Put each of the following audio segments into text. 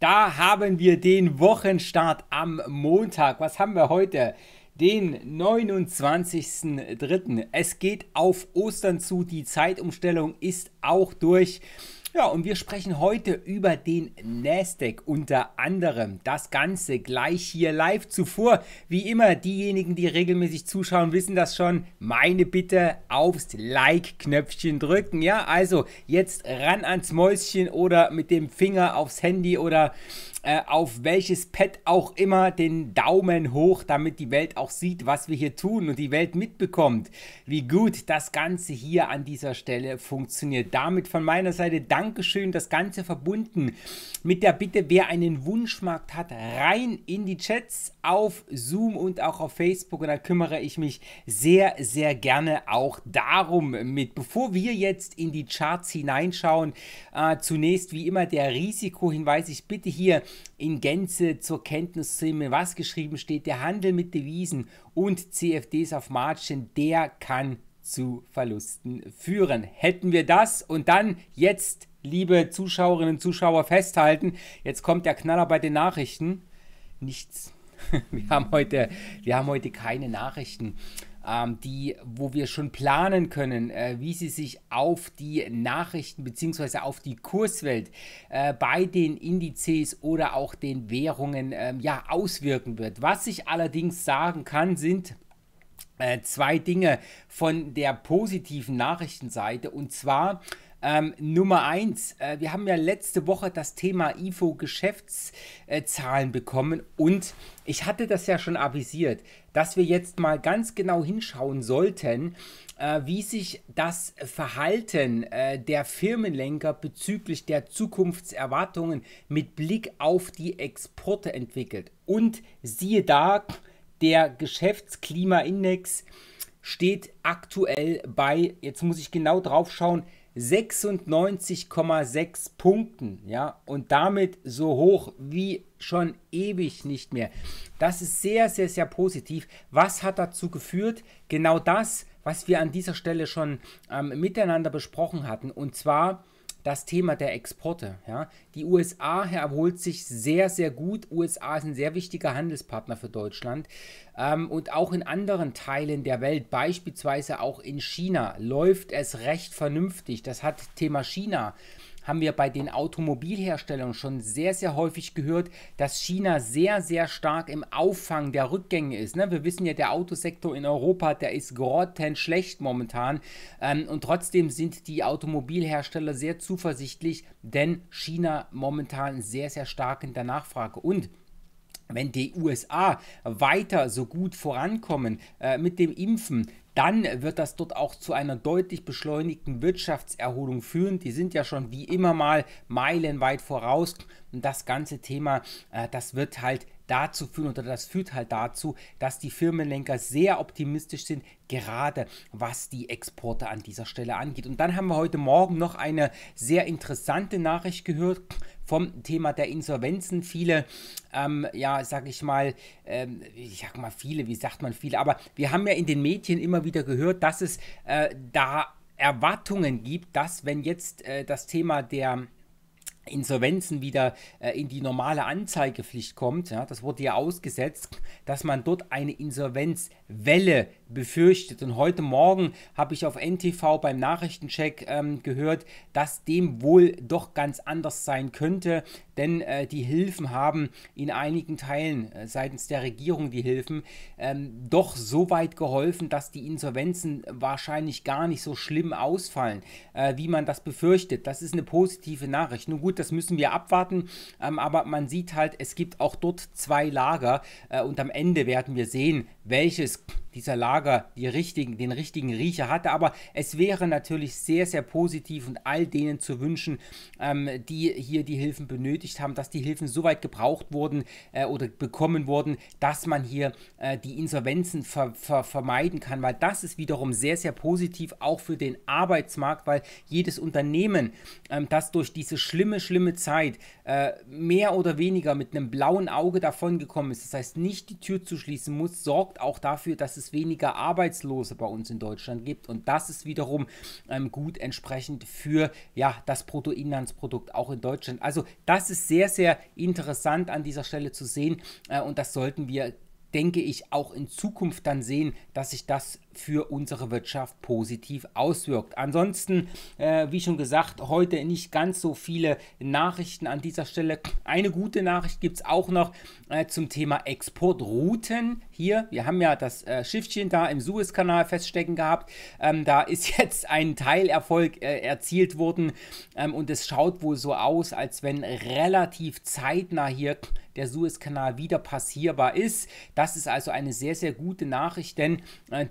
Da haben wir den Wochenstart am Montag. Was haben wir heute? Den 29.03. Es geht auf Ostern zu. Die Zeitumstellung ist auch durch. Ja, und wir sprechen heute über den Nasdaq unter anderem. Das Ganze gleich hier live. Zuvor, wie immer, diejenigen, die regelmäßig zuschauen, wissen das schon. Meine Bitte, aufs Like-Knöpfchen drücken. Ja, also jetzt ran ans Mäuschen oder mit dem Finger aufs Handy oder auf welches Pad auch immer, den Daumen hoch, damit die Welt auch sieht, was wir hier tun und die Welt mitbekommt, wie gut das Ganze hier an dieser Stelle funktioniert. Damit von meiner Seite Dankeschön, das Ganze verbunden mit der Bitte, wer einen Wunschmarkt hat, rein in die Chats auf Zoom und auch auf Facebook, und da kümmere ich mich sehr, sehr gerne auch darum mit. Bevor wir jetzt in die Charts hineinschauen, zunächst wie immer der Risikohinweis. Ich bitte hier in Gänze zur Kenntnis zu nehmen, was geschrieben steht. Der Handel mit Devisen und CFDs auf Margin, der kann zu Verlusten führen. Hätten wir das und dann jetzt, liebe Zuschauerinnen und Zuschauer, festhalten, jetzt kommt der Knaller bei den Nachrichten. Nichts. Wir haben heute keine Nachrichten, wo wir schon planen können, wie sie sich auf die Nachrichten bzw. auf die Kurswelt bei den Indizes oder auch den Währungen ja, auswirken wird. Was ich allerdings sagen kann, sind zwei Dinge von der positiven Nachrichtenseite, und zwar Nummer 1, wir haben ja letzte Woche das Thema IFO-Geschäftszahlen bekommen, und ich hatte das ja schon avisiert, dass wir jetzt mal ganz genau hinschauen sollten, wie sich das Verhalten der Firmenlenker bezüglich der Zukunftserwartungen mit Blick auf die Exporte entwickelt. Und siehe da, der Geschäftsklimaindex steht aktuell bei, jetzt muss ich genau drauf schauen, 96,6 Punkten, ja, und damit so hoch wie schon ewig nicht mehr. Das ist sehr, sehr, sehr positiv. Was hat dazu geführt? Genau das, was wir an dieser Stelle schon miteinander besprochen hatten, und zwar das Thema der Exporte. Ja. Die USA erholt sich sehr, sehr gut. USA ist ein sehr wichtiger Handelspartner für Deutschland. Und auch in anderen Teilen der Welt, beispielsweise auch in China, läuft es recht vernünftig. Das hat Thema China. Haben wir bei den Automobilherstellern schon sehr, sehr häufig gehört, dass China sehr, sehr stark im Auffangen der Rückgänge ist. Ne? Wir wissen ja, der Autosektor in Europa, der ist grottenschlecht momentan. Und trotzdem sind die Automobilhersteller sehr zuversichtlich, denn China momentan sehr, sehr stark in der Nachfrage. Und wenn die USA weiter so gut vorankommen mit dem Impfen, dann wird das dort auch zu einer deutlich beschleunigten Wirtschaftserholung führen. Die sind ja schon wie immer mal meilenweit voraus. Und das ganze Thema, das wird halt dazu führen, oder das führt halt dazu, dass die Firmenlenker sehr optimistisch sind, gerade was die Exporte an dieser Stelle angeht. Und dann haben wir heute Morgen noch eine sehr interessante Nachricht gehört vom Thema der Insolvenzen. Viele, ja, aber wir haben ja in den Medien immer wieder gehört, dass es da Erwartungen gibt, dass wenn jetzt das Thema der Insolvenzen wieder in die normale Anzeigepflicht kommt, ja, das wurde ja ausgesetzt, dass man dort eine Insolvenzwelle befürchtet. Und heute Morgen habe ich auf NTV beim Nachrichtencheck gehört, dass dem wohl doch ganz anders sein könnte, denn die Hilfen haben in einigen Teilen seitens der Regierung doch so weit geholfen, dass die Insolvenzen wahrscheinlich gar nicht so schlimm ausfallen, wie man das befürchtet. Das ist eine positive Nachricht. Nun gut, das müssen wir abwarten, aber man sieht halt, es gibt auch dort zwei Lager, und am Ende werden wir sehen, welches dieser Lager den richtigen Riecher hatte. Aber es wäre natürlich sehr, sehr positiv und all denen zu wünschen, die hier die Hilfen benötigt haben, dass die Hilfen so weit gebraucht wurden oder bekommen wurden, dass man hier die Insolvenzen vermeiden kann, weil das ist wiederum sehr, sehr positiv auch für den Arbeitsmarkt, weil jedes Unternehmen, das durch diese schlimme Zeit mehr oder weniger mit einem blauen Auge davon gekommen ist, das heißt nicht die Tür zu schließen muss, sorgt auch dafür, dass es weniger weniger Arbeitslose bei uns in Deutschland gibt. Und das ist wiederum gut entsprechend für das Bruttoinlandsprodukt auch in Deutschland. Also das ist sehr, sehr interessant an dieser Stelle zu sehen und das sollten wir, denke ich, auch in Zukunft dann sehen, dass sich das für unsere Wirtschaft positiv auswirkt. Ansonsten, wie schon gesagt, heute nicht ganz so viele Nachrichten an dieser Stelle. Eine gute Nachricht gibt es auch noch zum Thema Exportrouten. Hier, wir haben ja das Schiffchen da im Suezkanal feststecken gehabt. Da ist jetzt ein Teilerfolg erzielt worden und es schaut wohl so aus, als wenn relativ zeitnah hier der Suezkanal wieder passierbar ist. Das ist also eine sehr, sehr gute Nachricht, denn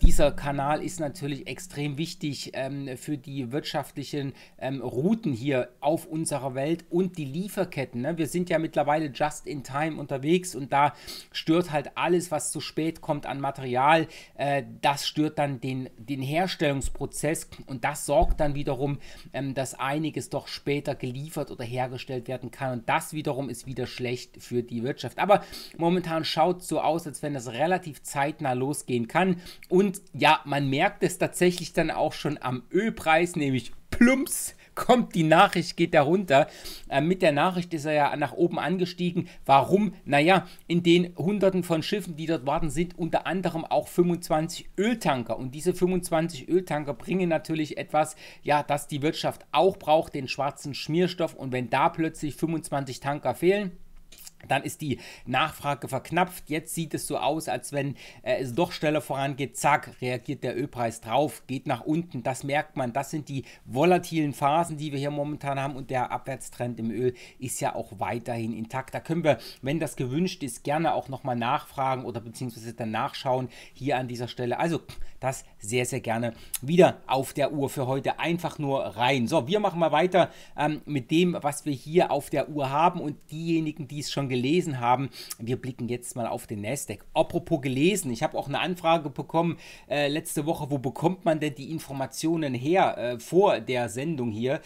dieser Kanal ist natürlich extrem wichtig für die wirtschaftlichen Routen hier auf unserer Welt und die Lieferketten. Ne? Wir sind ja mittlerweile just in time unterwegs und da stört halt alles, was zu spät kommt an Material. Das stört dann den Herstellungsprozess und das sorgt dann wiederum, dass einiges doch später geliefert oder hergestellt werden kann und das wiederum ist wieder schlecht für die Wirtschaft. Aber momentan schaut es so aus, als wenn das relativ zeitnah losgehen kann und ja, man merkt es tatsächlich dann auch schon am Ölpreis, nämlich plumps kommt die Nachricht, geht da runter. Mit der Nachricht ist er ja nach oben angestiegen. Warum? Naja, in den Hunderten von Schiffen, die dort warten, sind unter anderem auch 25 Öltanker. Und diese 25 Öltanker bringen natürlich etwas, ja, das die Wirtschaft auch braucht, den schwarzen Schmierstoff. Und wenn da plötzlich 25 Tanker fehlen, dann ist die Nachfrage verknappt. Jetzt sieht es so aus, als wenn es doch schneller vorangeht. Zack, reagiert der Ölpreis drauf, geht nach unten. Das merkt man. Das sind die volatilen Phasen, die wir hier momentan haben. Und der Abwärtstrend im Öl ist ja auch weiterhin intakt. Da können wir, wenn das gewünscht ist, gerne auch nochmal nachfragen oder beziehungsweise dann nachschauen hier an dieser Stelle. Also das sehr, sehr gerne wieder auf der Uhr für heute. Einfach nur rein. So, wir machen mal weiter mit dem, was wir hier auf der Uhr haben. Und diejenigen, die es schon gelesen haben. Wir blicken jetzt mal auf den Nasdaq. Apropos gelesen, ich habe auch eine Anfrage bekommen letzte Woche, wo bekommt man denn die Informationen her vor der Sendung hier?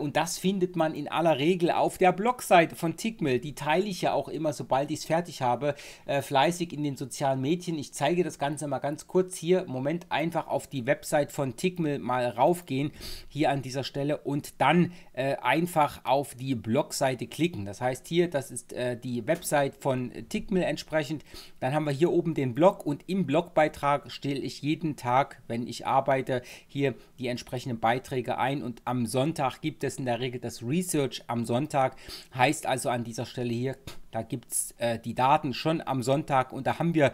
Und das findet man in aller Regel auf der Blogseite von Tickmill. Die teile ich ja auch immer, sobald ich es fertig habe, fleißig in den sozialen Medien. Ich zeige das Ganze mal ganz kurz hier. Moment, einfach auf die Website von Tickmill mal raufgehen, hier an dieser Stelle und dann einfach auf die Blogseite klicken. Das heißt hier, das ist die Website von Tickmill entsprechend. Dann haben wir hier oben den Blog und im Blogbeitrag stelle ich jeden Tag, wenn ich arbeite, hier die entsprechenden Beiträge ein und am Sonntag gibt es in der Regel das Research am Sonntag. Heißt also an dieser Stelle hier, da gibt es die Daten schon am Sonntag und da haben wir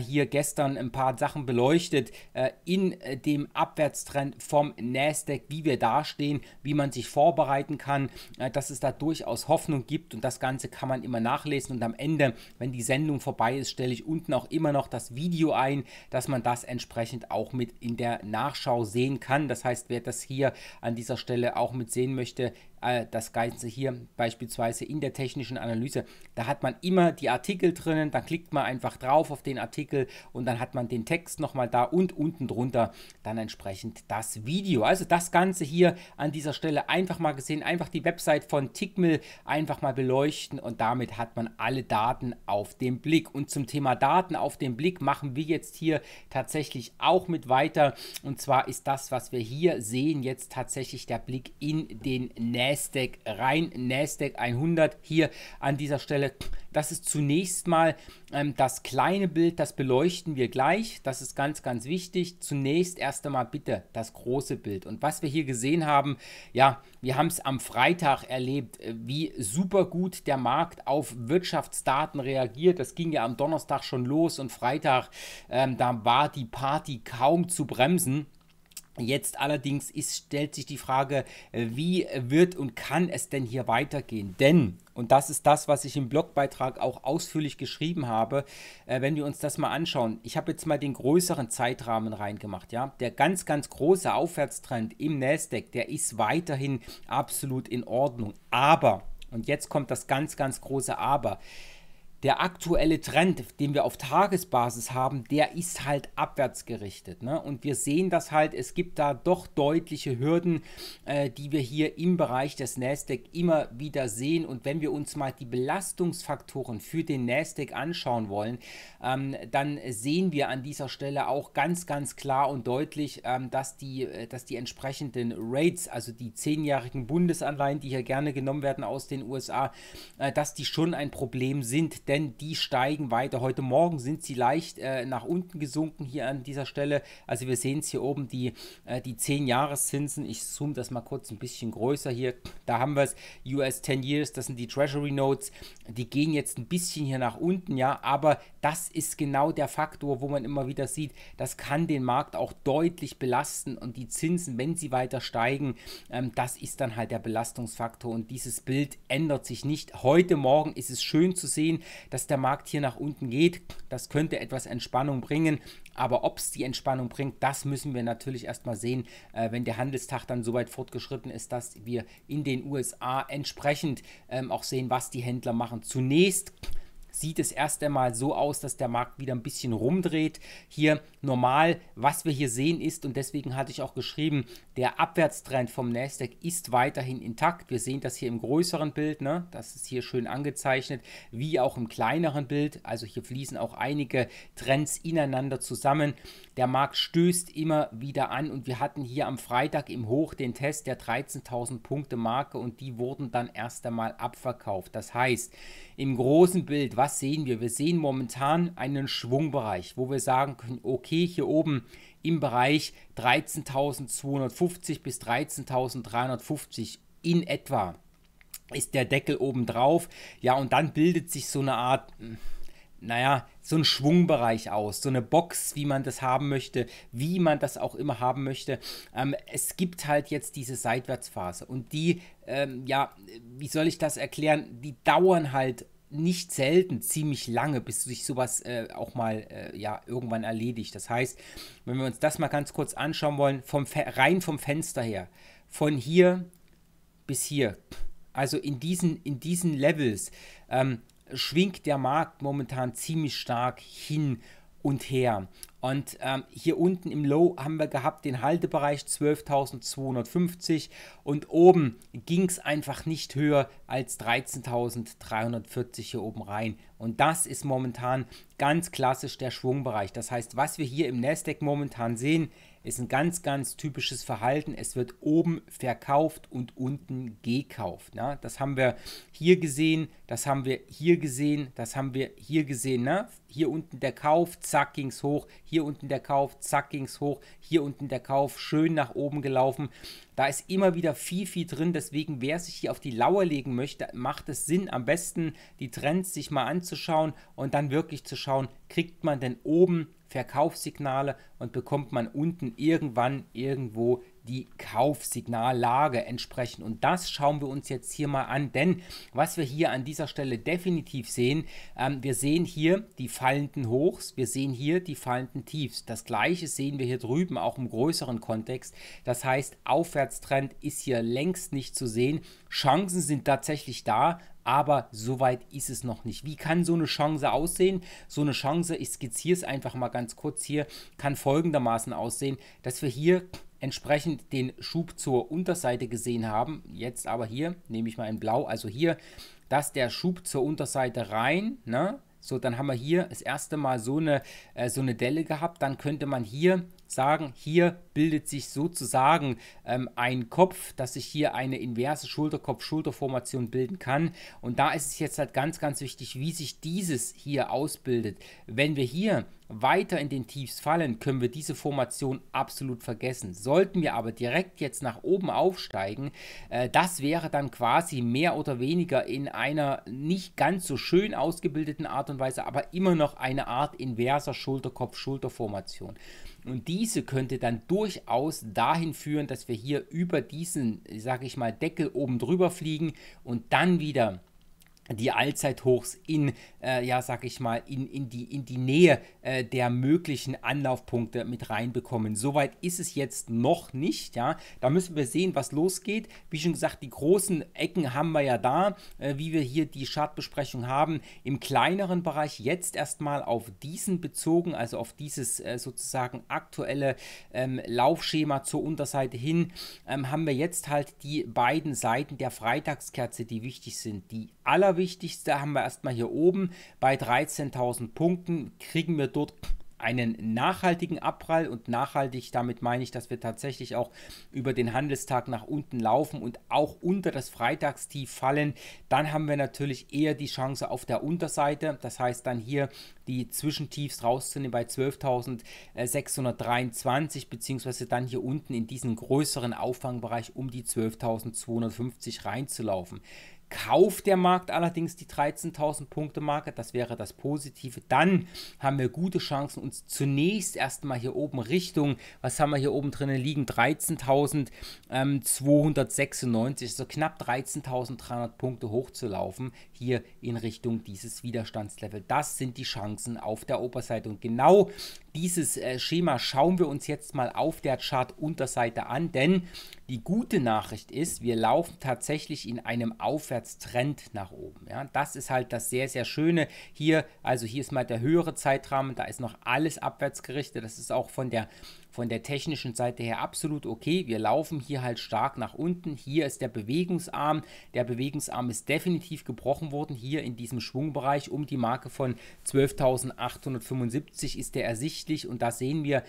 hier gestern ein paar Sachen beleuchtet in dem Abwärtstrend vom Nasdaq, wie wir dastehen, wie man sich vorbereiten kann, dass es da durchaus Hoffnung gibt und das Ganze kann man immer nachlesen und am Ende, wenn die Sendung vorbei ist, stelle ich unten auch immer noch das Video ein, dass man das entsprechend auch mit in der Nachschau sehen kann. Das heißt, wer das hier an dieser Stelle auch mit sehen möchte, das Ganze hier beispielsweise in der technischen Analyse, da hat man immer die Artikel drinnen, dann klickt man einfach drauf auf den Artikel und dann hat man den Text nochmal da und unten drunter dann entsprechend das Video. Also das Ganze hier an dieser Stelle einfach mal gesehen, einfach die Website von Tickmill einfach mal beleuchten und damit hat man alle Daten auf den Blick. Und zum Thema Daten auf den Blick machen wir jetzt hier tatsächlich auch mit weiter und zwar ist das, was wir hier sehen, jetzt tatsächlich der Blick in den Nasdaq rein, Nasdaq 100 hier an dieser Stelle. Das ist zunächst mal das kleine Bild, das beleuchten wir gleich. Das ist ganz, ganz wichtig. Zunächst erst einmal bitte das große Bild. Und was wir hier gesehen haben, ja, wir haben es am Freitag erlebt, wie super gut der Markt auf Wirtschaftsdaten reagiert. Das ging ja am Donnerstag schon los und Freitag, da war die Party kaum zu bremsen. Jetzt allerdings stellt sich die Frage, wie wird und kann es denn hier weitergehen? Denn, und das ist das, was ich im Blogbeitrag auch ausführlich geschrieben habe, wenn wir uns das mal anschauen, ich habe jetzt mal den größeren Zeitrahmen reingemacht, ja, der ganz, ganz große Aufwärtstrend im Nasdaq, der ist weiterhin absolut in Ordnung, aber, und jetzt kommt das ganz, ganz große Aber, der aktuelle Trend, den wir auf Tagesbasis haben, der ist halt abwärts gerichtet, ne? Und wir sehen das halt, es gibt da doch deutliche Hürden, die wir hier im Bereich des Nasdaq immer wieder sehen. Und wenn wir uns mal die Belastungsfaktoren für den Nasdaq anschauen wollen, dann sehen wir an dieser Stelle auch ganz, ganz klar und deutlich, dass die entsprechenden Rates, also die 10-jährigen Bundesanleihen, die hier gerne genommen werden aus den USA, dass die schon ein Problem sind. Denn die steigen weiter. Heute Morgen sind sie leicht nach unten gesunken hier an dieser Stelle. Also wir sehen es hier oben, die 10-Jahres-Zinsen. Ich zoome das mal kurz ein bisschen größer hier. Da haben wir es, US 10 Years, das sind die Treasury Notes. Die gehen jetzt ein bisschen hier nach unten, ja. Aber das ist genau der Faktor, wo man immer wieder sieht, das kann den Markt auch deutlich belasten. Und die Zinsen, wenn sie weiter steigen, das ist dann halt der Belastungsfaktor. Und dieses Bild ändert sich nicht. Heute Morgen ist es schön zu sehen, dass der Markt hier nach unten geht. Das könnte etwas Entspannung bringen, aber ob es die Entspannung bringt, das müssen wir natürlich erstmal sehen, wenn der Handelstag dann so weit fortgeschritten ist, dass wir in den USA entsprechend auch sehen, was die Händler machen. Zunächst sieht es erst einmal so aus, dass der Markt wieder ein bisschen rumdreht. Hier normal, was wir hier sehen ist, und deswegen hatte ich auch geschrieben, der Abwärtstrend vom Nasdaq ist weiterhin intakt. Wir sehen das hier im größeren Bild, ne? Das ist hier schön angezeichnet, wie auch im kleineren Bild. Also hier fließen auch einige Trends ineinander zusammen. Der Markt stößt immer wieder an und wir hatten hier am Freitag im Hoch den Test der 13.000 Punkte Marke und die wurden dann erst einmal abverkauft. Das heißt, im großen Bild, was sehen wir? Wir sehen momentan einen Schwungbereich, wo wir sagen können, okay, hier oben im Bereich 13.250 bis 13.350 in etwa ist der Deckel oben drauf. Ja, und dann bildet sich so eine Art, naja, so ein Schwungbereich aus, so eine Box, wie man das haben möchte, wie man das auch immer haben möchte. Es gibt halt jetzt diese Seitwärtsphase und die, ja, wie soll ich das erklären, die dauern halt nicht selten ziemlich lange, bis sich sowas auch mal ja, irgendwann erledigt. Das heißt, wenn wir uns das mal ganz kurz anschauen wollen, rein vom Fenster her, von hier bis hier, also in diesen Levels, schwingt der Markt momentan ziemlich stark hin und her. Und hier unten im Low haben wir gehabt den Haltebereich 12.250 und oben ging es einfach nicht höher als 13.340 hier oben rein. Und das ist momentan ganz klassisch der Schwungbereich. Das heißt, was wir hier im Nasdaq momentan sehen, ist ein ganz, ganz typisches Verhalten. Es wird oben verkauft und unten gekauft. Ne? Das haben wir hier gesehen, das haben wir hier gesehen, das haben wir hier gesehen. Ne? Hier unten der Kauf, zack, ging es hoch. Hier unten der Kauf, zack, ging es hoch. Hier unten der Kauf, schön nach oben gelaufen. Da ist immer wieder viel drin. Deswegen, wer sich hier auf die Lauer legen möchte, macht es Sinn, am besten die Trends sich mal anzuschauen und dann wirklich zu schauen, kriegt man denn oben Verkaufssignale und bekommt man unten irgendwann irgendwo die Kaufsignallage entsprechend. Und das schauen wir uns jetzt hier mal an, denn was wir hier an dieser Stelle definitiv sehen, wir sehen hier die fallenden Hochs, wir sehen hier die fallenden Tiefs. Das Gleiche sehen wir hier drüben auch im größeren Kontext. Das heißt, Aufwärtstrend ist hier längst nicht zu sehen. Chancen sind tatsächlich da, aber so weit ist es noch nicht. Wie kann so eine Chance aussehen? So eine Chance, ich skizziere es einfach mal ganz kurz hier, kann folgendermaßen aussehen, dass wir hier entsprechend den Schub zur Unterseite gesehen haben. Jetzt aber hier, nehme ich mal in Blau, also hier, dass der Schub zur Unterseite rein, ne? So, dann haben wir hier das erste Mal so eine Delle gehabt. Dann könnte man hier sagen, hier bildet sich sozusagen ein Kopf, dass sich hier eine inverse Schulterkopf-Schulterformation bilden kann. Und da ist es jetzt halt ganz, ganz wichtig, wie sich dieses hier ausbildet. Wenn wir hier weiter in den Tiefs fallen, können wir diese Formation absolut vergessen. Sollten wir aber direkt jetzt nach oben aufsteigen, das wäre dann quasi mehr oder weniger in einer nicht ganz so schön ausgebildeten Art und Weise, aber immer noch eine Art inverser Schulterkopf-Schulterformation. Und diese könnte dann durchaus dahin führen, dass wir hier über diesen, sage ich mal, Deckel oben drüber fliegen und dann wieder die Allzeithochs in, ja, sag ich mal, in die Nähe der möglichen Anlaufpunkte mit reinbekommen. Soweit ist es jetzt noch nicht, ja. Da müssen wir sehen, was losgeht. Wie schon gesagt, die großen Ecken haben wir ja da, wie wir hier die Chartbesprechung haben. Im kleineren Bereich jetzt erstmal auf diesen bezogen, also auf dieses sozusagen aktuelle Laufschema zur Unterseite hin, haben wir jetzt halt die beiden Seiten der Freitagskerze, die wichtig sind. Die allerwichtigste haben wir erstmal hier oben bei 13.000 Punkten, kriegen wir dort einen nachhaltigen Abprall, und nachhaltig, damit meine ich, dass wir tatsächlich auch über den Handelstag nach unten laufen und auch unter das Freitagstief fallen. Dann haben wir natürlich eher die Chance auf der Unterseite, das heißt dann hier die Zwischentiefs rauszunehmen bei 12.623 beziehungsweise dann hier unten in diesen größeren Auffangbereich um die 12.250 reinzulaufen. Kauft der Markt allerdings die 13.000 Punkte Marke, das wäre das Positive, dann haben wir gute Chancen, uns zunächst erstmal hier oben Richtung, was haben wir hier oben drinnen liegen, 13.296, also knapp 13.300 Punkte hochzulaufen, hier in Richtung dieses Widerstandslevel. Das sind die Chancen auf der Oberseite, und genau dieses Schema schauen wir uns jetzt mal auf der Chart-Unterseite an, denn die gute Nachricht ist, wir laufen tatsächlich in einem Aufwärtstrend nach oben. Ja, das ist halt das sehr, sehr Schöne. Hier, also hier ist mal der höhere Zeitrahmen, da ist noch alles abwärts gerichtet. Das ist auch von der technischen Seite her absolut okay. Wir laufen hier halt stark nach unten. Hier ist der Bewegungsarm. Der Bewegungsarm ist definitiv gebrochen worden. Hier in diesem Schwungbereich um die Marke von 12.875 ist der ersichtlich, und da sehen wir,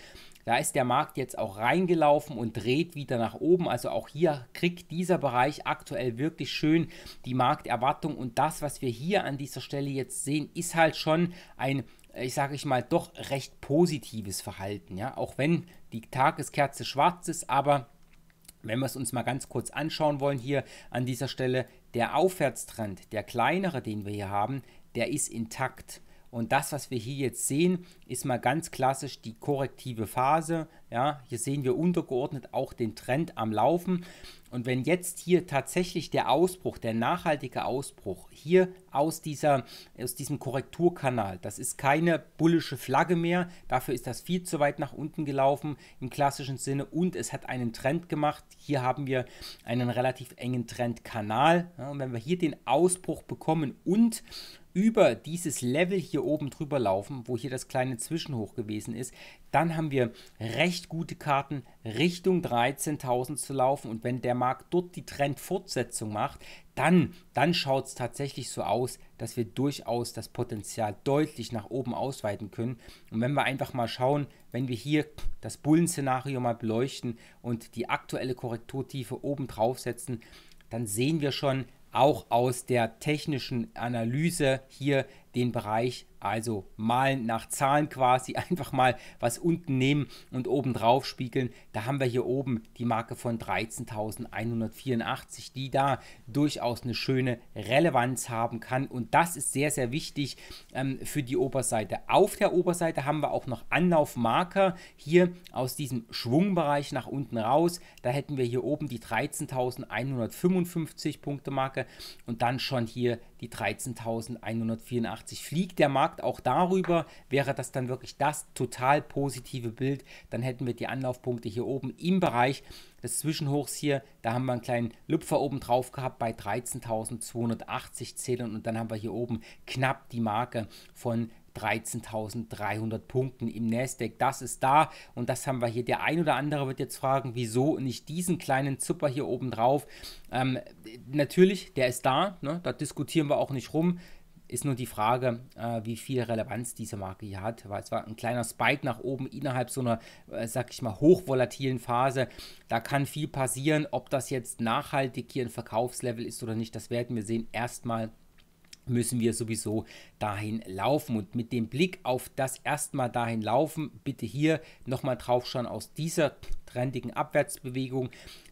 da ist der Markt jetzt auch reingelaufen und dreht wieder nach oben. Also auch hier kriegt dieser Bereich aktuell wirklich schön die Markterwartung. Und das, was wir hier an dieser Stelle jetzt sehen, ist halt schon ein, ich sage ich mal, doch recht positives Verhalten. Ja? Auch wenn die Tageskerze schwarz ist, aber wenn wir es uns mal ganz kurz anschauen wollen hier an dieser Stelle, der Aufwärtstrend, der kleinere, den wir hier haben, der ist intakt. Und das, was wir hier jetzt sehen, ist mal ganz klassisch die korrektive Phase. Ja, hier sehen wir untergeordnet auch den Trend am Laufen. Und wenn jetzt hier tatsächlich der Ausbruch, der nachhaltige Ausbruch hier aus diesem Korrekturkanal, das ist keine bullische Flagge mehr, dafür ist das viel zu weit nach unten gelaufen im klassischen Sinne, und es hat einen Trend gemacht. Hier haben wir einen relativ engen Trendkanal. Ja, und wenn wir hier den Ausbruch bekommen und über dieses Level hier oben drüber laufen, wo hier das kleine Zwischenhoch gewesen ist, dann haben wir recht gute Karten, Richtung 13.000 zu laufen. Und wenn der Markt dort die Trendfortsetzung macht, dann schaut es tatsächlich so aus, dass wir durchaus das Potenzial deutlich nach oben ausweiten können. Und wenn wir einfach mal schauen, wenn wir hier das Bullenszenario mal beleuchten und die aktuelle Korrekturtiefe oben drauf setzen, dann sehen wir schon, auch aus der technischen Analyse hier den Bereich, also malen nach Zahlen quasi, einfach mal was unten nehmen und oben drauf spiegeln. Da haben wir hier oben die Marke von 13.184, die da durchaus eine schöne Relevanz haben kann. Und das ist sehr, sehr wichtig für die Oberseite. Auf der Oberseite haben wir auch noch Anlaufmarker hier aus diesem Schwungbereich nach unten raus. Da hätten wir hier oben die 13.155 Punkte Marke und dann schon hier die 13.184. Fliegt der Markt auch darüber, wäre das dann wirklich das total positive Bild. Dann hätten wir die Anlaufpunkte hier oben im Bereich des Zwischenhochs hier. Da haben wir einen kleinen Lüpfer oben drauf gehabt bei 13.280 Zählern, und dann haben wir hier oben knapp die Marke von 13.300 Punkten im Nasdaq. Das ist da, und das haben wir hier. Der ein oder andere wird jetzt fragen, wieso nicht diesen kleinen Zupper hier oben drauf. Natürlich, der ist da, ne? Da diskutieren wir auch nicht rum. Ist nur die Frage, wie viel Relevanz diese Marke hier hat, weil es war ein kleiner Spike nach oben innerhalb so einer, sag ich mal, hochvolatilen Phase. Da kann viel passieren. Ob das jetzt nachhaltig hier ein Verkaufslevel ist oder nicht, das werden wir sehen. Erstmal müssen wir sowieso dahin laufen, und mit dem Blick auf das erstmal dahin laufen, bitte hier nochmal drauf schauen aus dieser trendigen Abwärtsbewegung.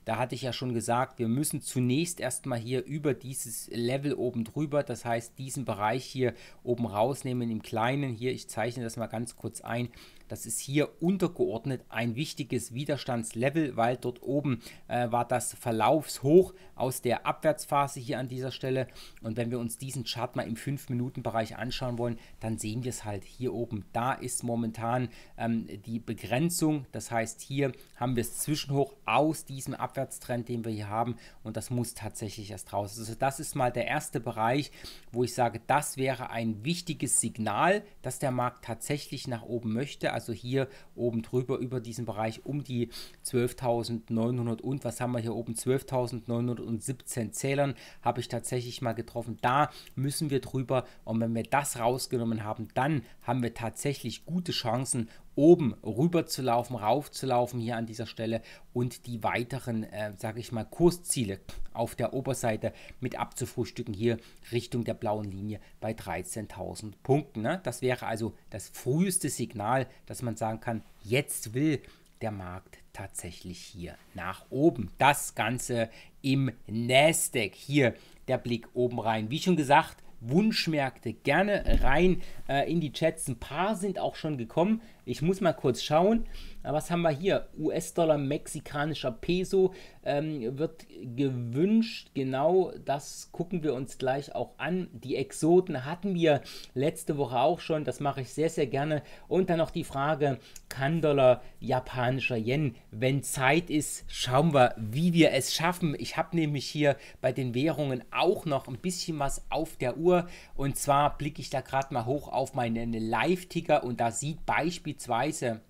Da hatte ich ja schon gesagt, wir müssen zunächst erstmal hier über dieses Level oben drüber, das heißt diesen Bereich hier oben rausnehmen im Kleinen. Hier, ich zeichne das mal ganz kurz ein. Das ist hier untergeordnet ein wichtiges Widerstandslevel, weil dort oben war das Verlaufshoch aus der Abwärtsphase hier an dieser Stelle. Und wenn wir uns diesen Chart mal im 5-Minuten-Bereich anschauen wollen, dann sehen wir es halt hier oben. Da ist momentan die Begrenzung. Das heißt, hier haben wir das Zwischenhoch aus diesem Abwärtstrend, den wir hier haben. Und das muss tatsächlich erst raus. Also das ist mal der erste Bereich, wo ich sage, das wäre ein wichtiges Signal, dass der Markt tatsächlich nach oben möchte. Also hier oben drüber über diesen Bereich um die 12.900 und was haben wir hier oben, 12.917 Zählern habe ich tatsächlich mal getroffen. Da müssen wir drüber und wenn wir das rausgenommen haben, dann haben wir tatsächlich gute Chancen, oben rüber zu laufen, rauf zu laufen hier an dieser Stelle und die weiteren, sage ich mal, Kursziele auf der Oberseite mit abzufrühstücken hier Richtung der blauen Linie bei 13.000 Punkten. Ne? Das wäre also das früheste Signal, dass man sagen kann, jetzt will der Markt tatsächlich hier nach oben. Das Ganze im Nasdaq. Hier der Blick oben rein. Wie schon gesagt, Wunschmärkte gerne rein in die Chats. Ein paar sind auch schon gekommen. Ich muss mal kurz schauen. Was haben wir hier? US-Dollar, mexikanischer Peso wird gewünscht. Genau, das gucken wir uns gleich auch an. Die Exoten hatten wir letzte Woche auch schon. Das mache ich sehr, sehr gerne. Und dann noch die Frage, Kan-Dollar, japanischer Yen. Wenn Zeit ist, schauen wir, wie wir es schaffen. Ich habe nämlich hier bei den Währungen auch noch ein bisschen was auf der Uhr. Und zwar blicke ich da gerade mal hoch auf meinen Live-Ticker und da sieht beispielsweise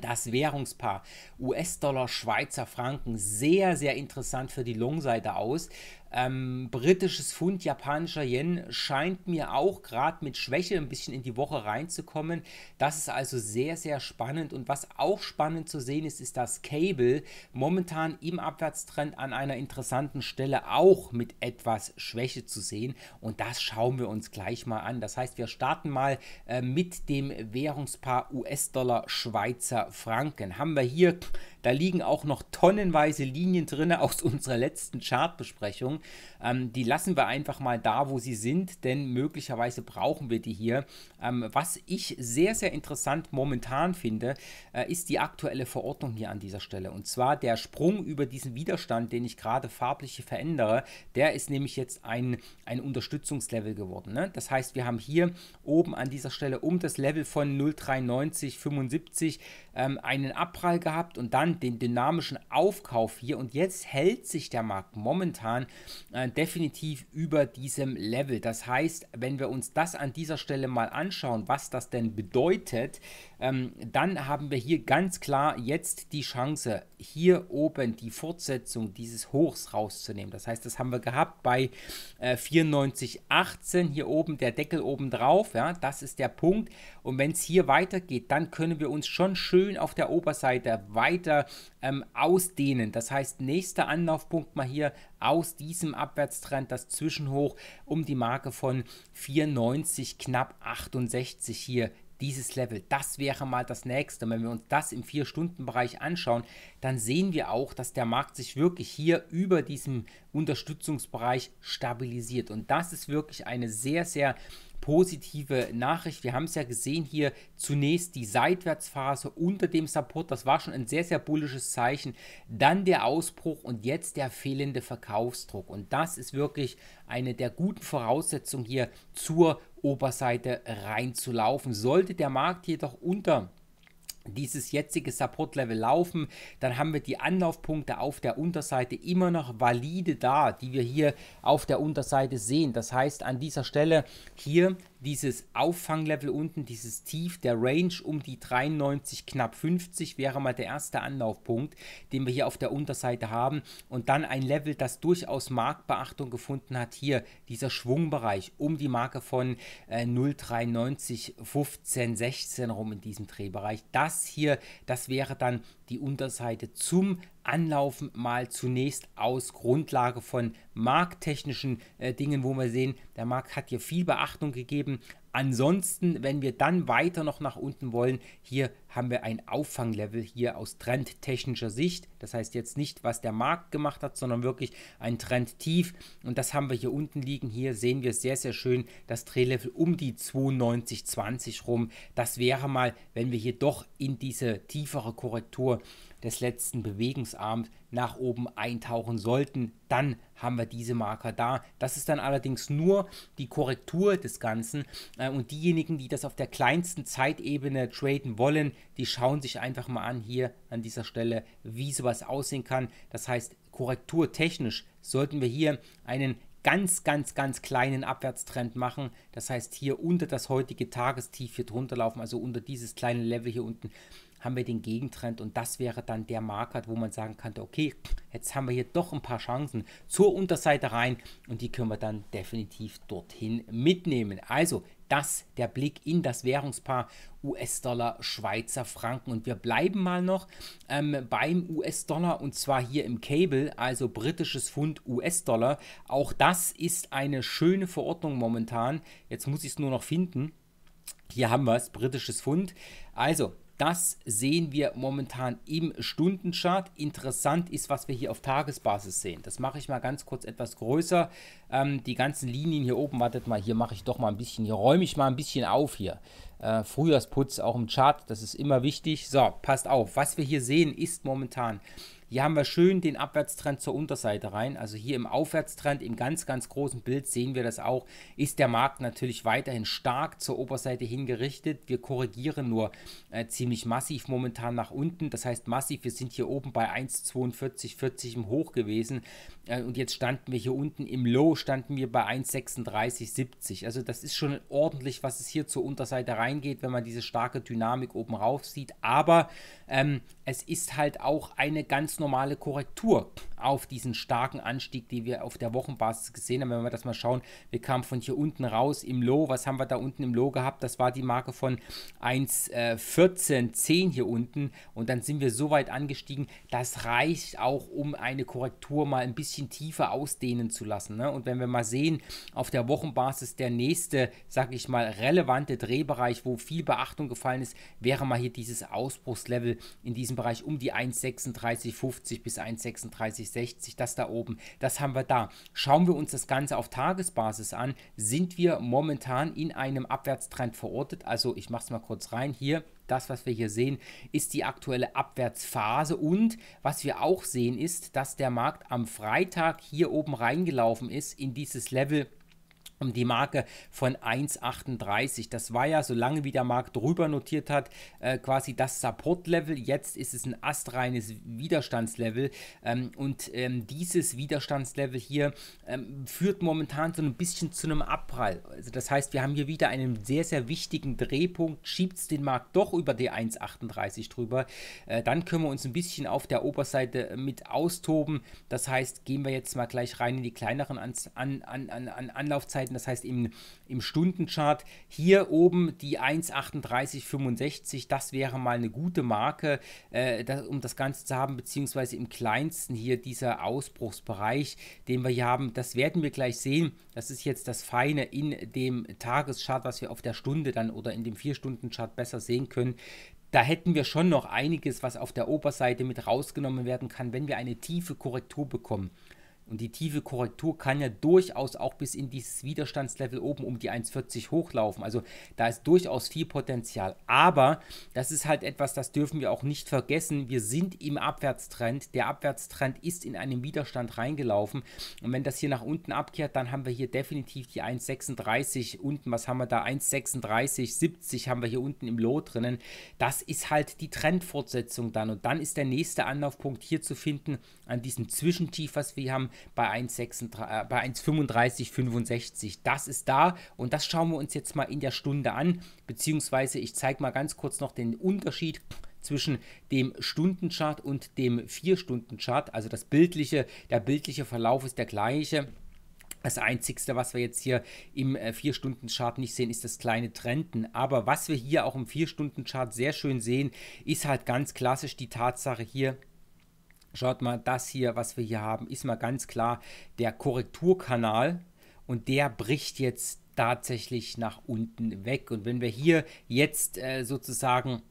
das Währungspaar US-Dollar, Schweizer Franken sehr, sehr interessant für die Long-Seite aus. Britisches Pfund, japanischer Yen scheint mir auch gerade mit Schwäche ein bisschen in die Woche reinzukommen. Das ist also sehr, sehr spannend. Und was auch spannend zu sehen ist, ist das Cable momentan im Abwärtstrend an einer interessanten Stelle auch mit etwas Schwäche zu sehen. Und das schauen wir uns gleich mal an. Das heißt, wir starten mal mit dem Währungspaar US-Dollar, Schweizer Franken. Haben wir hier, da liegen auch noch tonnenweise Linien drin aus unserer letzten Chartbesprechung. Die lassen wir einfach mal da, wo sie sind, denn möglicherweise brauchen wir die hier. Was ich sehr, sehr interessant momentan finde, ist die aktuelle Verordnung hier an dieser Stelle. Und zwar der Sprung über diesen Widerstand, den ich gerade farblich verändere, der ist nämlich jetzt ein Unterstützungslevel geworden. Ne? Das heißt, wir haben hier oben an dieser Stelle um das Level von 0,9375 einen Abprall gehabt und dann den dynamischen Aufkauf hier. Und jetzt hält sich der Markt momentan definitiv über diesem Level. Das heißt, wenn wir uns das an dieser Stelle mal anschauen, was das denn bedeutet, dann haben wir hier ganz klar jetzt die Chance, hier oben die Fortsetzung dieses Hochs rauszunehmen. Das heißt, das haben wir gehabt bei 94,18, hier oben der Deckel oben drauf, ja, das ist der Punkt. Und wenn es hier weitergeht, dann können wir uns schon schön auf der Oberseite weiter ausdehnen. Das heißt, nächster Anlaufpunkt mal hier aus diesem Abwärtstrend, das Zwischenhoch um die Marke von 94, knapp 68 hier. Dieses Level, das wäre mal das nächste. Und wenn wir uns das im 4-Stunden-Bereich anschauen, dann sehen wir auch, dass der Markt sich wirklich hier über diesem Unterstützungsbereich stabilisiert. Und das ist wirklich eine sehr, sehr positive Nachricht. Wir haben es ja gesehen hier zunächst die Seitwärtsphase unter dem Support. Das war schon ein sehr, sehr bullisches Zeichen. Dann der Ausbruch und jetzt der fehlende Verkaufsdruck. Und das ist wirklich eine der guten Voraussetzungen hier zur Oberseite reinzulaufen. Sollte der Markt jedoch unter dieses jetzige Support-Level laufen, dann haben wir die Anlaufpunkte auf der Unterseite immer noch valide da, die wir hier auf der Unterseite sehen. Das heißt, an dieser Stelle hier dieses Auffanglevel unten, dieses Tief, der Range um die 93, knapp 50 wäre mal der erste Anlaufpunkt, den wir hier auf der Unterseite haben. Und dann ein Level, das durchaus Marktbeachtung gefunden hat, hier dieser Schwungbereich um die Marke von 0,93, 15, 16 rum in diesem Drehbereich. Das hier, das wäre dann die Unterseite zum anlaufend mal zunächst aus Grundlage von markttechnischen Dingen, wo wir sehen, der Markt hat hier viel Beachtung gegeben. Ansonsten, wenn wir dann weiter noch nach unten wollen, hier haben wir ein Auffanglevel hier aus trendtechnischer Sicht. Das heißt jetzt nicht, was der Markt gemacht hat, sondern wirklich ein Trendtief. Und das haben wir hier unten liegen. Hier sehen wir sehr, sehr schön das Drehlevel um die 92,20 rum. Das wäre mal, wenn wir hier doch in diese tiefere Korrektur des letzten Bewegungsarms nach oben eintauchen sollten, dann haben wir diese Marker da. Das ist dann allerdings nur die Korrektur des Ganzen und diejenigen, die das auf der kleinsten Zeitebene traden wollen, die schauen sich einfach mal an hier an dieser Stelle, wie sowas aussehen kann. Das heißt, korrekturtechnisch sollten wir hier einen ganz, ganz, ganz kleinen Abwärtstrend machen. Das heißt, hier unter das heutige Tagestief hier drunter laufen, also unter dieses kleine Level hier unten, haben wir den Gegentrend und das wäre dann der Marker, wo man sagen könnte, okay, jetzt haben wir hier doch ein paar Chancen zur Unterseite rein und die können wir dann definitiv dorthin mitnehmen. Also das der Blick in das Währungspaar US-Dollar, Schweizer Franken und wir bleiben mal noch beim US-Dollar und zwar hier im Cable, also britisches Pfund US-Dollar. Auch das ist eine schöne Verordnung momentan. Jetzt muss ich es nur noch finden. Hier haben wir es, britisches Pfund. Also das sehen wir momentan im Stundenchart. Interessant ist, was wir hier auf Tagesbasis sehen. Das mache ich mal ganz kurz etwas größer. Die ganzen Linien hier oben, wartet mal, hier mache ich doch mal ein bisschen, hier räume ich mal ein bisschen auf hier. Frühjahrsputz auch im Chart, das ist immer wichtig. So, passt auf, was wir hier sehen ist momentan, hier haben wir schön den Abwärtstrend zur Unterseite rein. Also hier im Aufwärtstrend, im ganz, ganz großen Bild sehen wir das auch. Ist der Markt natürlich weiterhin stark zur Oberseite hingerichtet. Wir korrigieren nur ziemlich massiv momentan nach unten. Das heißt massiv, wir sind hier oben bei 1,4240 im Hoch gewesen. Und jetzt standen wir hier unten im Low, standen wir bei 1,3670. Also das ist schon ordentlich, was es hier zur Unterseite reingeht, wenn man diese starke Dynamik oben rauf sieht. Aber es ist halt auch eine ganz normale Korrektur auf diesen starken Anstieg, die wir auf der Wochenbasis gesehen haben. Wenn wir das mal schauen, wir kamen von hier unten raus im Low. Was haben wir da unten im Low gehabt? Das war die Marke von 1,1410 hier unten und dann sind wir so weit angestiegen, das reicht auch, um eine Korrektur mal ein bisschen tiefer ausdehnen zu lassen, ne? Und wenn wir mal sehen, auf der Wochenbasis der nächste, sag ich mal, relevante Drehbereich, wo viel Beachtung gefallen ist, wäre mal hier dieses Ausbruchslevel in diesem Bereich um die 1,3650 bis 1,3660, das da oben, das haben wir da. Schauen wir uns das Ganze auf Tagesbasis an, sind wir momentan in einem Abwärtstrend verortet. Also ich mache es mal kurz rein hier. Das, was wir hier sehen, ist die aktuelle Abwärtsphase und was wir auch sehen ist, dass der Markt am Freitag hier oben reingelaufen ist in dieses Level um die Marke von 1,38. Das war ja, solange wie der Markt drüber notiert hat, quasi das Support-Level. Jetzt ist es ein astreines Widerstandslevel und dieses Widerstandslevel hier führt momentan so ein bisschen zu einem Abprall. Also das heißt, wir haben hier wieder einen sehr, sehr wichtigen Drehpunkt. Schiebt es den Markt doch über die 1,38 drüber, dann können wir uns ein bisschen auf der Oberseite mit austoben. Das heißt, gehen wir jetzt mal gleich rein in die kleineren Anlaufzeiten. Das heißt im Stundenchart hier oben die 1,3865, das wäre mal eine gute Marke, um das Ganze zu haben, beziehungsweise im kleinsten hier dieser Ausbruchsbereich, den wir hier haben, das werden wir gleich sehen. Das ist jetzt das Feine in dem Tageschart, was wir auf der Stunde dann oder in dem 4-Stunden-Chart besser sehen können. Da hätten wir schon noch einiges, was auf der Oberseite mit rausgenommen werden kann, wenn wir eine tiefe Korrektur bekommen. Und die tiefe Korrektur kann ja durchaus auch bis in dieses Widerstandslevel oben um die 1,40 hochlaufen. Also da ist durchaus viel Potenzial. Aber das ist halt etwas, das dürfen wir auch nicht vergessen. Wir sind im Abwärtstrend. Der Abwärtstrend ist in einen Widerstand reingelaufen. Und wenn das hier nach unten abkehrt, dann haben wir hier definitiv die 1,36 unten. Was haben wir da? 1,3670 haben wir hier unten im Low drinnen. Das ist halt die Trendfortsetzung dann. Und dann ist der nächste Anlaufpunkt hier zu finden an diesem Zwischentief, was wir haben, bei 1,3565. Das ist da und das schauen wir uns jetzt mal in der Stunde an, beziehungsweise ich zeige mal ganz kurz noch den Unterschied zwischen dem Stundenchart und dem 4-Stunden-Chart. Also der bildliche Verlauf ist der gleiche. Das Einzige, was wir jetzt hier im 4-Stunden-Chart nicht sehen, ist das kleine Trenden. Aber was wir hier auch im 4-Stunden-Chart sehr schön sehen, ist halt ganz klassisch die Tatsache hier, Schaut mal, das hier, was wir hier haben, ist mal ganz klar der Korrekturkanal und der bricht jetzt tatsächlich nach unten weg. Und wenn wir hier jetzt sozusagen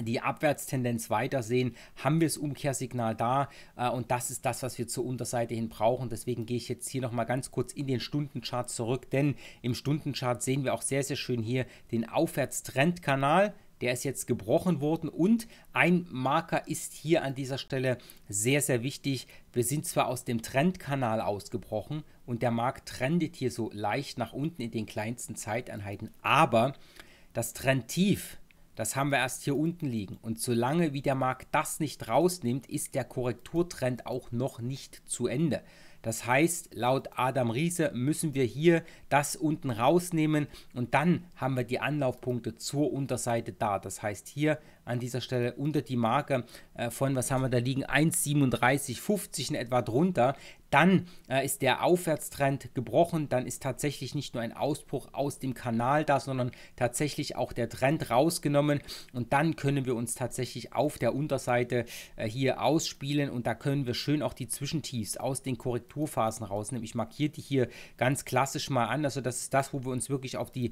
die Abwärtstendenz weitersehen, haben wir das Umkehrsignal da und das ist das, was wir zur Unterseite hin brauchen. Deswegen gehe ich jetzt hier nochmal ganz kurz in den Stundenchart zurück, denn im Stundenchart sehen wir auch sehr, sehr schön hier den Aufwärtstrendkanal. Der ist jetzt gebrochen worden und ein Marker ist hier an dieser Stelle sehr, sehr wichtig. Wir sind zwar aus dem Trendkanal ausgebrochen und der Markt trendet hier so leicht nach unten in den kleinsten Zeiteinheiten, aber das Trendtief, das haben wir erst hier unten liegen und solange wie der Markt das nicht rausnimmt, ist der Korrekturtrend auch noch nicht zu Ende. Das heißt, laut Adam Riese müssen wir hier das unten rausnehmen und dann haben wir die Anlaufpunkte zur Unterseite da. Das heißt, hier an dieser Stelle unter die Marke von, was haben wir da liegen, 1,3750 in etwa drunter. Dann ist der Aufwärtstrend gebrochen, dann ist tatsächlich nicht nur ein Ausbruch aus dem Kanal da, sondern tatsächlich auch der Trend rausgenommen und dann können wir uns tatsächlich auf der Unterseite hier ausspielen und da können wir schön auch die Zwischentiefs aus den Korrekturphasen rausnehmen. Ich markiere die hier ganz klassisch mal an, also das ist das, wo wir uns wirklich auf die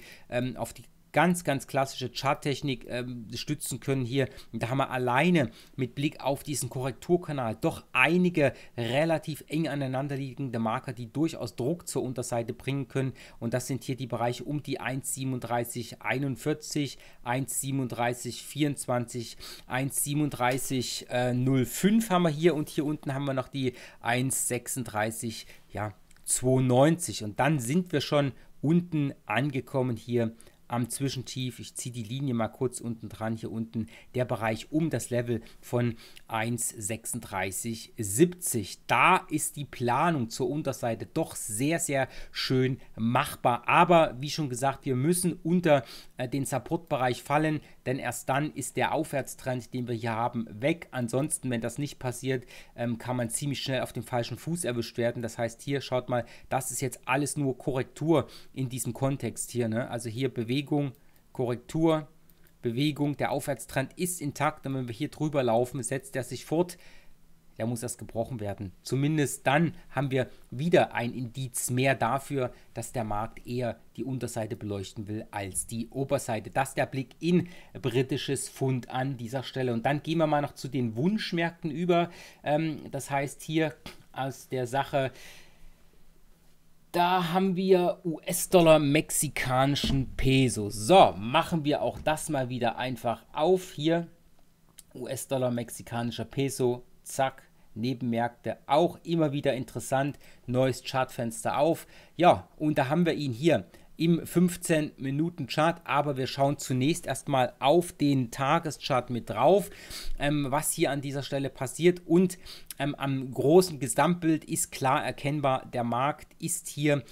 ganz, ganz klassische Charttechnik stützen können hier. Da haben wir alleine mit Blick auf diesen Korrekturkanal doch einige relativ eng aneinanderliegende Marker, die durchaus Druck zur Unterseite bringen können. Und das sind hier die Bereiche um die 1,3741, 1,3724, 1,3705 haben wir hier und hier unten haben wir noch die 1,36, ja, 92. Und dann sind wir schon unten angekommen hier am Zwischentief, ich ziehe die Linie mal kurz unten dran, hier unten der Bereich um das Level von 1,3670. Da ist die Planung zur Unterseite doch sehr, sehr schön machbar. Aber wie schon gesagt, wir müssen unter den Supportbereich fallen, denn erst dann ist der Aufwärtstrend, den wir hier haben, weg. Ansonsten, wenn das nicht passiert, kann man ziemlich schnell auf dem falschen Fuß erwischt werden. Das heißt, hier schaut mal, das ist jetzt alles nur Korrektur in diesem Kontext hier, ne? Also hier Bewegung, Korrektur, Bewegung, der Aufwärtstrend ist intakt und wenn wir hier drüber laufen, setzt er sich fort, der muss erst gebrochen werden. Zumindest dann haben wir wieder ein Indiz mehr dafür, dass der Markt eher die Unterseite beleuchten will als die Oberseite. Das ist der Blick in britisches Pfund an dieser Stelle. Und dann gehen wir mal noch zu den Wunschmärkten über. Das heißt hier aus der Sache, da haben wir US-Dollar, mexikanischen Peso. So, machen wir auch das mal wieder einfach auf. Hier US-Dollar, mexikanischer Peso, zack, Nebenmärkte auch immer wieder interessant. Neues Chartfenster auf. Ja, und da haben wir ihn hier im 15-Minuten-Chart, aber wir schauen zunächst erstmal auf den Tageschart mit drauf, was hier an dieser Stelle passiert und am großen Gesamtbild ist klar erkennbar, der Markt ist hier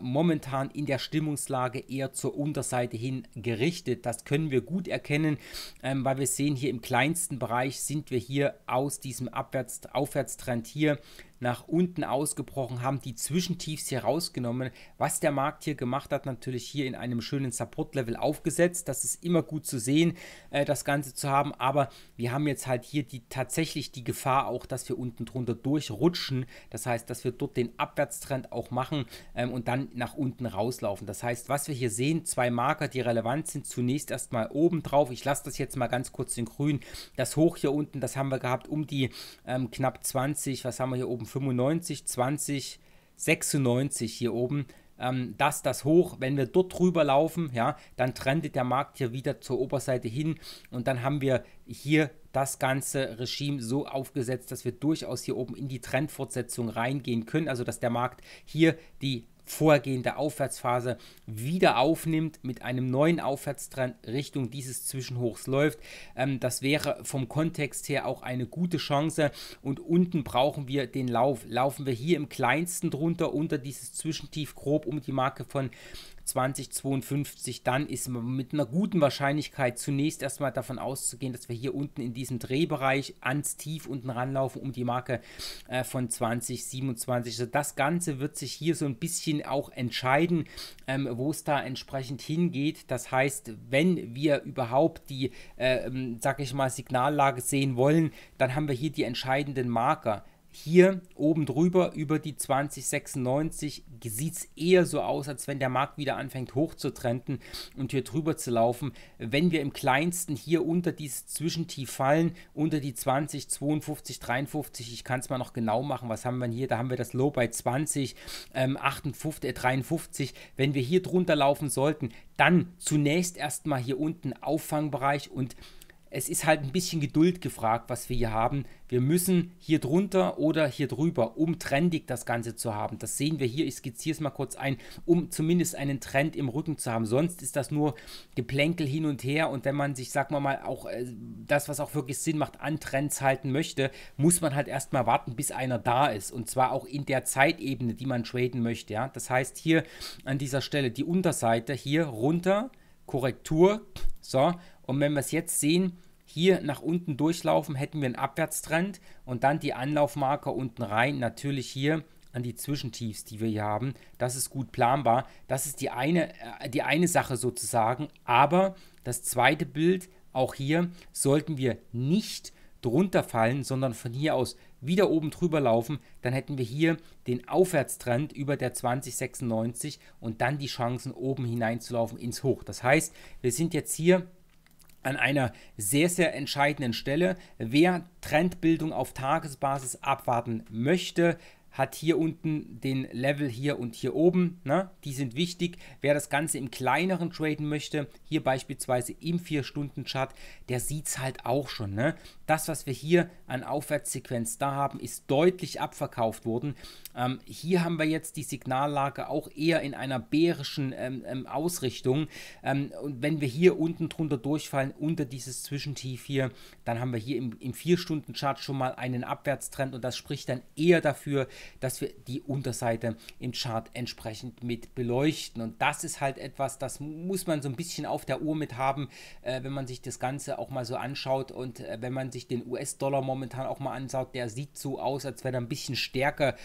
momentan in der Stimmungslage eher zur Unterseite hin gerichtet. Das können wir gut erkennen, weil wir sehen, hier im kleinsten Bereich sind wir hier aus diesem Aufwärtstrend hier nach unten ausgebrochen, haben die Zwischentiefs hier rausgenommen. Was der Markt hier gemacht hat, natürlich hier in einem schönen Support-Level aufgesetzt. Das ist immer gut zu sehen, das Ganze zu haben, aber wir haben jetzt halt hier tatsächlich die Gefahr auch, dass wir unten drunter durchrutschen. Das heißt, dass wir dort den Abwärtstrend auch machen und dann nach unten rauslaufen. Das heißt, was wir hier sehen, zwei Marker, die relevant sind, zunächst erstmal oben drauf. Ich lasse das jetzt mal ganz kurz in grün. Das Hoch hier unten, das haben wir gehabt um die knapp 20, was haben wir hier oben? 95, 20, 96 hier oben, das Hoch, wenn wir dort drüber laufen, ja, dann trendet der Markt hier wieder zur Oberseite hin und dann haben wir hier das ganze Regime so aufgesetzt, dass wir durchaus hier oben in die Trendfortsetzung reingehen können, also dass der Markt hier die vorgehende Aufwärtsphase wieder aufnimmt, mit einem neuen Aufwärtstrend Richtung dieses Zwischenhochs läuft. Das wäre vom Kontext her auch eine gute Chance und unten brauchen wir den Lauf. Laufen wir hier im kleinsten drunter unter dieses Zwischentief grob um die Marke von 2052, dann ist mit einer guten Wahrscheinlichkeit zunächst erstmal davon auszugehen, dass wir hier unten in diesem Drehbereich ans Tief unten ranlaufen um die Marke von 2027. Also das Ganze wird sich hier so ein bisschen auch entscheiden, wo es da entsprechend hingeht. Das heißt, wenn wir überhaupt die, sag ich mal, Signallage sehen wollen, dann haben wir hier die entscheidenden Marker. Hier oben drüber über die 2096 sieht es eher so aus, als wenn der Markt wieder anfängt hochzutrenden und hier drüber zu laufen. Wenn wir im kleinsten hier unter dieses Zwischentief fallen, unter die 20, 52, 53, ich kann es mal noch genau machen, was haben wir hier? Da haben wir das Low bei 20, 58, 53. Wenn wir hier drunter laufen sollten, dann zunächst erstmal hier unten Auffangbereich und es ist halt ein bisschen Geduld gefragt, was wir hier haben. Wir müssen hier drunter oder hier drüber, um trendig das Ganze zu haben. Das sehen wir hier, ich skizziere es mal kurz ein, um zumindest einen Trend im Rücken zu haben. Sonst ist das nur Geplänkel hin und her. Und wenn man sich, sagen wir mal, auch das, was auch wirklich Sinn macht, an Trends halten möchte, muss man halt erstmal warten, bis einer da ist. Und zwar auch in der Zeitebene, die man traden möchte. Ja? Das heißt hier an dieser Stelle die Unterseite, hier runter, Korrektur, so. Und wenn wir es jetzt sehen, hier nach unten durchlaufen, hätten wir einen Abwärtstrend und dann die Anlaufmarker unten rein, natürlich hier an die Zwischentiefs, die wir hier haben. Das ist gut planbar. Das ist die eine Sache sozusagen. Aber das zweite Bild, auch hier sollten wir nicht drunter fallen, sondern von hier aus wieder oben drüber laufen. Dann hätten wir hier den Aufwärtstrend über der 2096 und dann die Chancen, oben hineinzulaufen ins Hoch. Das heißt, wir sind jetzt hier an einer sehr, sehr entscheidenden Stelle. Wer Trendbildung auf Tagesbasis abwarten möchte, hat hier unten den Level hier und hier oben, ne? Die sind wichtig. Wer das Ganze im kleineren traden möchte, hier beispielsweise im 4-Stunden-Chart, der sieht es halt auch schon, ne? Das, was wir hier an Aufwärtssequenz da haben, ist deutlich abverkauft worden. Hier haben wir jetzt die Signallage auch eher in einer bärischen Ausrichtung. Und wenn wir hier unten drunter durchfallen, unter dieses Zwischentief hier, dann haben wir hier im 4-Stunden-Chart schon mal einen Abwärtstrend und das spricht dann eher dafür, dass wir die Unterseite im Chart entsprechend mit beleuchten. Und das ist halt etwas, das muss man so ein bisschen auf der Uhr mit haben, wenn man sich das Ganze auch mal so anschaut. Und wenn man sich den US-Dollar momentan auch mal anschaut, der sieht so aus, als wenn er ein bisschen stärker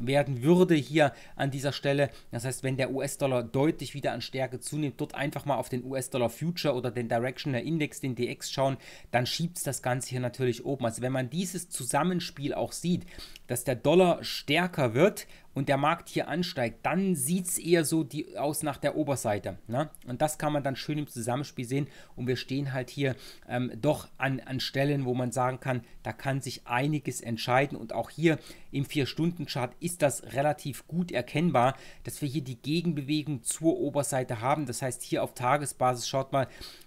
werden würde hier an dieser Stelle. Das heißt, wenn der US-Dollar deutlich wieder an Stärke zunimmt, dort einfach mal auf den US-Dollar-Future oder den Directional Index, den DX schauen, dann schiebt es das Ganze hier natürlich oben. Also wenn man dieses Zusammenspiel auch sieht, dass der Dollar stärker wird und der Markt hier ansteigt, dann sieht es eher so aus nach der Oberseite, ne? Und das kann man dann schön im Zusammenspiel sehen und wir stehen halt hier doch an Stellen, wo man sagen kann, da kann sich einiges entscheiden und auch hier im 4-Stunden-Chart ist das relativ gut erkennbar, dass wir hier die Gegenbewegung zur Oberseite haben, das heißt hier auf Tagesbasis, schaut mal,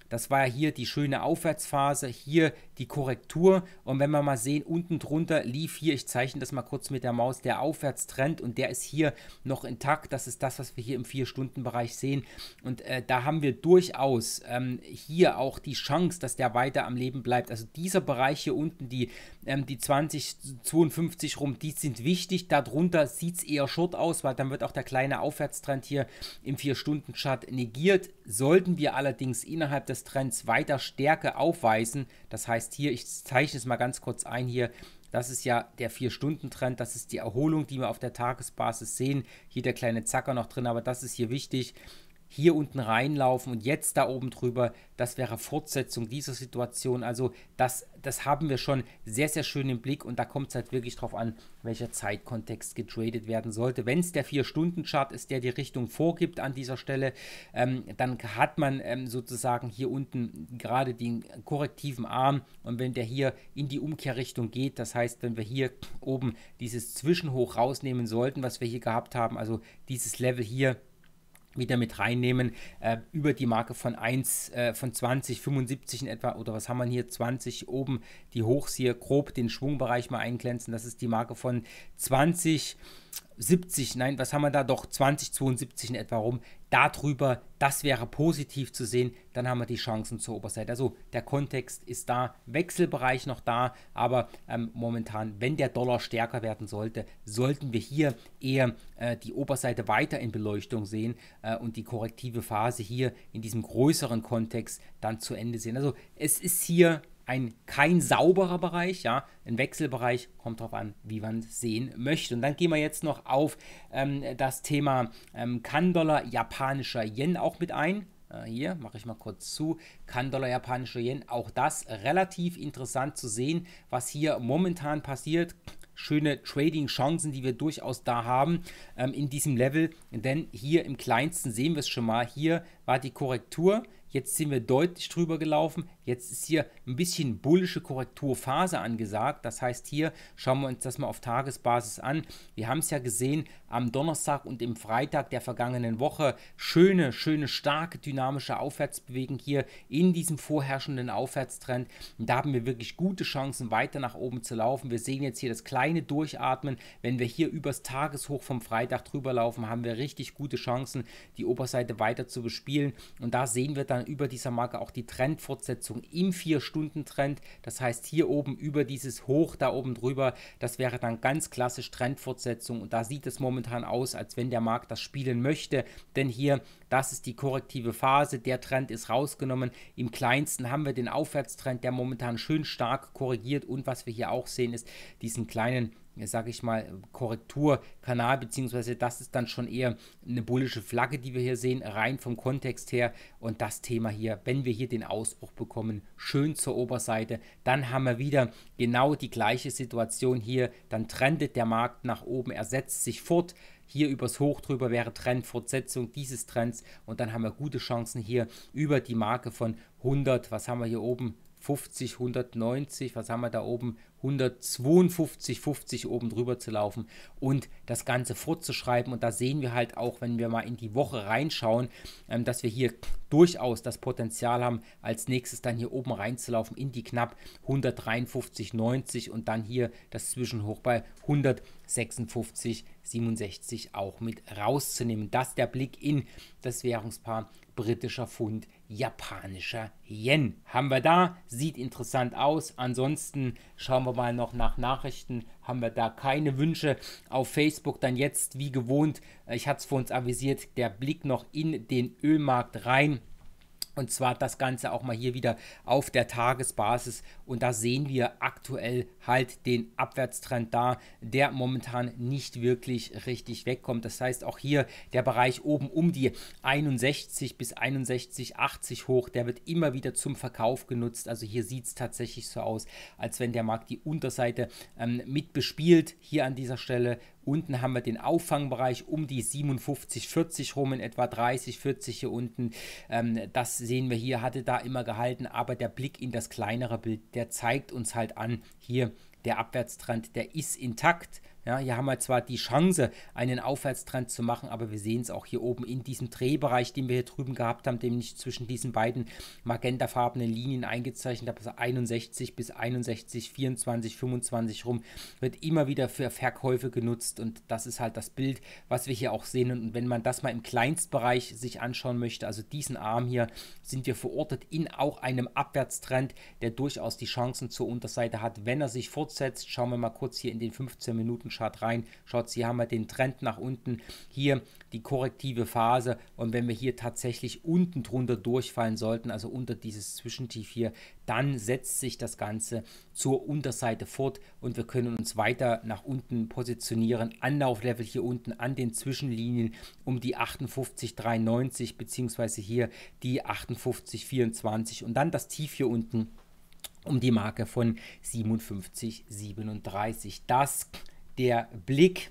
das war ja hier die schöne Aufwärtsphase, hier die Korrektur und wenn wir mal sehen, unten drunter lief hier, ich zeichne das mal kurz mit der Maus, der Aufwärtstrend und der ist hier noch intakt, das ist das, was wir hier im 4-Stunden-Bereich sehen und da haben wir durchaus hier auch die Chance, dass der weiter am Leben bleibt, also dieser Bereich hier unten, die 2052 rum, die sind wichtig, darunter sieht es eher short aus, weil dann wird auch der kleine Aufwärtstrend hier im 4-Stunden-Chart negiert, sollten wir allerdings innerhalb des Trends weiter Stärke aufweisen. Das heißt hier, ich zeichne es mal ganz kurz ein hier, das ist ja der 4-Stunden-Trend, das ist die Erholung, die wir auf der Tagesbasis sehen. Hier der kleine Zacker noch drin, aber das ist hier wichtig. Hier unten reinlaufen und jetzt da oben drüber, das wäre Fortsetzung dieser Situation. Also das haben wir schon sehr, sehr schön im Blick und da kommt es halt wirklich drauf an, welcher Zeitkontext getradet werden sollte. Wenn es der 4-Stunden-Chart ist, der die Richtung vorgibt an dieser Stelle, dann hat man sozusagen hier unten gerade den korrektiven Arm und wenn der hier in die Umkehrrichtung geht, das heißt, wenn wir hier oben dieses Zwischenhoch rausnehmen sollten, was wir hier gehabt haben, also dieses Level hier, wieder mit reinnehmen, über die Marke von 20,75 in etwa, oder was haben wir hier, 20 oben, die Hochs hier, grob den Schwungbereich mal eingrenzen, das ist die Marke von 20,70, nein, was haben wir da, doch 20,72 in etwa rum, darüber, das wäre positiv zu sehen, dann haben wir die Chancen zur Oberseite, also der Kontext ist da, Wechselbereich noch da, aber momentan, wenn der Dollar stärker werden sollte, sollten wir hier eher die Oberseite weiter in Beleuchtung sehen und die korrektive Phase hier in diesem größeren Kontext dann zu Ende sehen, also es ist hier kein sauberer Bereich, ja, ein Wechselbereich, kommt darauf an, wie man es sehen möchte. Und dann gehen wir jetzt noch auf das Thema Kan-Dollar, japanischer Yen auch mit ein. Hier mache ich mal kurz zu, Kan-Dollar, japanischer Yen, auch das relativ interessant zu sehen, was hier momentan passiert. Schöne Trading-Chancen, die wir durchaus da haben in diesem Level, denn hier im Kleinsten sehen wir es schon mal, hier war die Korrektur, jetzt sind wir deutlich drüber gelaufen, jetzt ist hier ein bisschen bullische Korrekturphase angesagt, das heißt hier schauen wir uns das mal auf Tagesbasis an, wir haben es ja gesehen am Donnerstag und im Freitag der vergangenen Woche, schöne, starke, dynamische Aufwärtsbewegung hier in diesem vorherrschenden Aufwärtstrend, und da haben wir wirklich gute Chancen weiter nach oben zu laufen, wir sehen jetzt hier das kleine Durchatmen, wenn wir hier übers Tageshoch vom Freitag drüber laufen, haben wir richtig gute Chancen, die Oberseite weiter zu bespielen, und da sehen wir dann über dieser Marke auch die Trendfortsetzung im 4-Stunden-Trend, das heißt hier oben über dieses Hoch da oben drüber, das wäre dann ganz klassisch Trendfortsetzung, und da sieht es momentan aus, als wenn der Markt das spielen möchte, denn hier, das ist die korrektive Phase, der Trend ist rausgenommen, im Kleinsten haben wir den Aufwärtstrend, der momentan schön stark korrigiert, und was wir hier auch sehen ist diesen kleinen, sage ich mal, Korrekturkanal, beziehungsweise das ist dann schon eher eine bullische Flagge, die wir hier sehen, rein vom Kontext her, und das Thema hier, wenn wir hier den Ausbruch bekommen, schön zur Oberseite, dann haben wir wieder genau die gleiche Situation hier, dann trendet der Markt nach oben, er setzt sich fort, hier übers Hoch drüber wäre Trendfortsetzung dieses Trends, und dann haben wir gute Chancen hier über die Marke von 100, was haben wir hier oben, 50, 190, was haben wir da oben, 152, 50 oben drüber zu laufen und das Ganze fortzuschreiben. Und da sehen wir halt auch, wenn wir mal in die Woche reinschauen, dass wir hier durchaus das Potenzial haben, als nächstes dann hier oben reinzulaufen in die knapp 153,90 und dann hier das Zwischenhoch bei 156,67 auch mit rauszunehmen. Das ist der Blick in das Währungspaar britischer Pfund, japanischer Yen. Haben wir da, sieht interessant aus. Ansonsten schauen wir mal noch nach Nachrichten, haben wir da keine Wünsche auf Facebook. Dann jetzt, wie gewohnt, ich hatte es vor uns avisiert, der Blick noch in den Ölmarkt rein. Und zwar das Ganze auch mal hier wieder auf der Tagesbasis, und da sehen wir aktuell halt den Abwärtstrend da, der momentan nicht wirklich richtig wegkommt. Das heißt auch hier der Bereich oben um die 61 bis 61,80 hoch, der wird immer wieder zum Verkauf genutzt. Also hier sieht es tatsächlich so aus, als wenn der Markt die Unterseite mit bespielt hier an dieser Stelle. Unten haben wir den Auffangbereich um die 57,40 rum, in etwa 30,40 hier unten. Das sehen wir hier, hatte da immer gehalten, aber der Blick in das kleinere Bild, der zeigt uns halt an, hier der Abwärtstrend, der ist intakt. Ja, hier haben wir zwar die Chance, einen Aufwärtstrend zu machen, aber wir sehen es auch hier oben in diesem Drehbereich, den wir hier drüben gehabt haben, den ich zwischen diesen beiden magentafarbenen Linien eingezeichnet habe, also 61 bis 61, 24, 25 rum, wird immer wieder für Verkäufe genutzt, und das ist halt das Bild, was wir hier auch sehen. Und wenn man das mal im Kleinstbereich sich anschauen möchte, also diesen Arm hier, sind wir verortet in auch einem Abwärtstrend, der durchaus die Chancen zur Unterseite hat, wenn er sich fortsetzt. Schauen wir mal kurz hier in den 15 Minuten Chart rein, schaut, hier haben wir den Trend nach unten, hier die korrektive Phase, und wenn wir hier tatsächlich unten drunter durchfallen sollten, also unter dieses Zwischentief hier, dann setzt sich das Ganze zur Unterseite fort und wir können uns weiter nach unten positionieren, Anlauflevel hier unten an den Zwischenlinien um die 58,93 beziehungsweise hier die 58,24 und dann das Tief hier unten um die Marke von 57,37. Das der Blick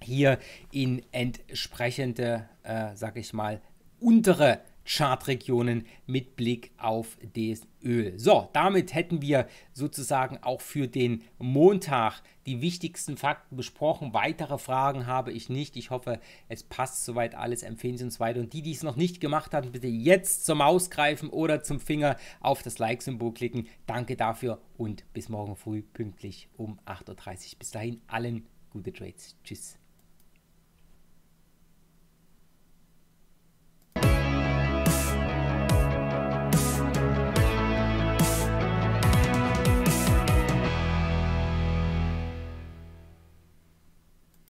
hier in entsprechende, sage ich mal, untere Chartregionen mit Blick auf das Öl. So, damit hätten wir sozusagen auch für den Montag die wichtigsten Fakten besprochen. Weitere Fragen habe ich nicht. Ich hoffe, es passt soweit alles. Empfehlen Sie uns weiter. Und die, die es noch nicht gemacht haben, bitte jetzt zur Maus greifen oder zum Finger auf das Like-Symbol klicken. Danke dafür und bis morgen früh pünktlich um 8:30 Uhr. Bis dahin allen gute Trades. Tschüss.